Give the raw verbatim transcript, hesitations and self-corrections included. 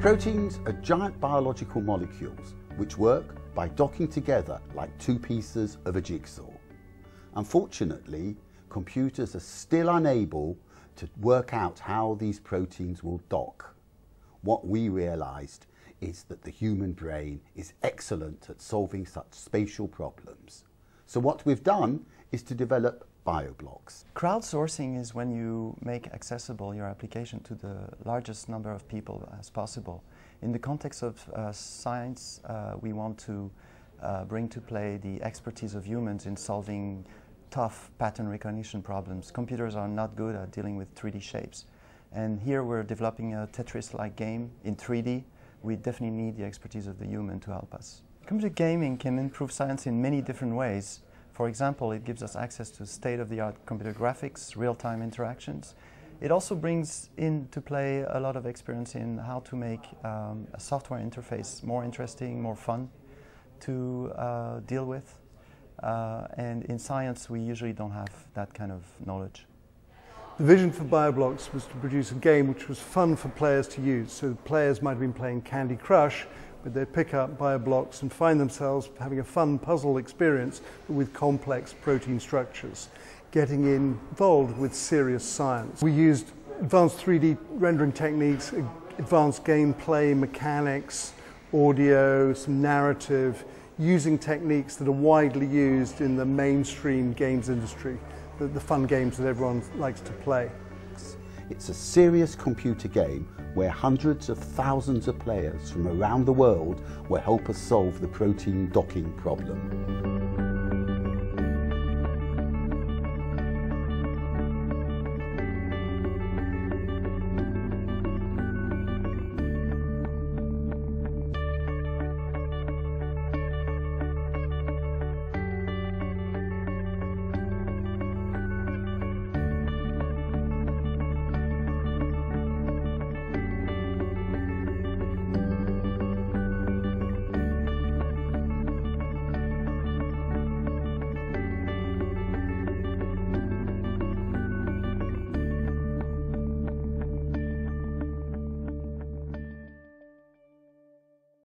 Proteins are giant biological molecules which work by docking together like two pieces of a jigsaw. Unfortunately, computers are still unable to work out how these proteins will dock. What we realized is that the human brain is excellent at solving such spatial problems. So what we've done is to develop BioBlox. Crowdsourcing is when you make accessible your application to the largest number of people as possible. In the context of uh, science, uh, we want to uh, bring to play the expertise of humans in solving tough pattern recognition problems. Computers are not good at dealing with three D shapes. And here we're developing a Tetris-like game in three D. We definitely need the expertise of the human to help us. Computer gaming can improve science in many different ways. For example, it gives us access to state-of-the-art computer graphics, real-time interactions. It also brings into play a lot of experience in how to make um, a software interface more interesting, more fun to uh, deal with. Uh, and in science, we usually don't have that kind of knowledge. The vision for BioBlox was to produce a game which was fun for players to use. So players might have been playing Candy Crush, but they'd pick up BioBlox and find themselves having a fun puzzle experience with complex protein structures, getting involved with serious science. We used advanced three D rendering techniques, advanced gameplay mechanics, audio, some narrative, using techniques that are widely used in the mainstream games industry, the, the fun games that everyone likes to play. It's a serious computer game where hundreds of thousands of players from around the world will help us solve the protein docking problem.